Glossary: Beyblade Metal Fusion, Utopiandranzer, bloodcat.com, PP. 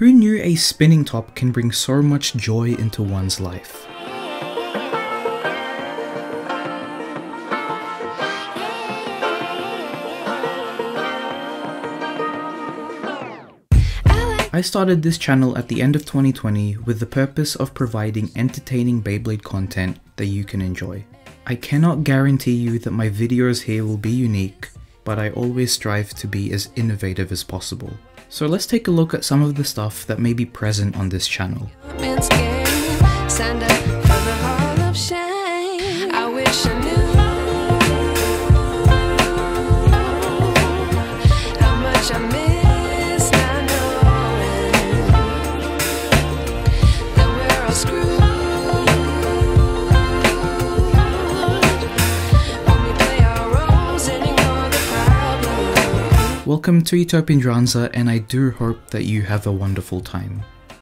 Who knew a spinning top can bring so much joy into one's life? I started this channel at the end of 2020 with the purpose of providing entertaining Beyblade content that you can enjoy. I cannot guarantee you that my videos here will be unique, but I always strive to be as innovative as possible. So let's take a look at some of the stuff that may be present on this channel. Welcome to Utopiandranzer, and I do hope that you have a wonderful time.